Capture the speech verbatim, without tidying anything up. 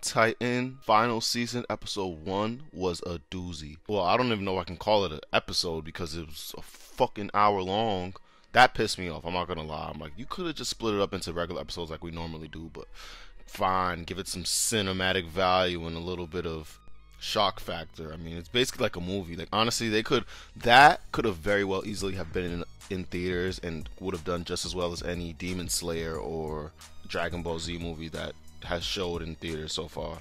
Titan final season episode one was a doozy. Well, I don't even know if I can call it an episode because it was a fucking hour long. That pissed me off, I'm not gonna lie. I'm like, you could have just split it up into regular episodes like we normally do, but fine, give it some cinematic value and a little bit of shock factor. I mean, it's basically like a movie. Like, honestly, they could that could have very well easily have been in, in theaters and would have done just as well as any Demon Slayer or Dragon Ball Z movie that has showed in theaters so far.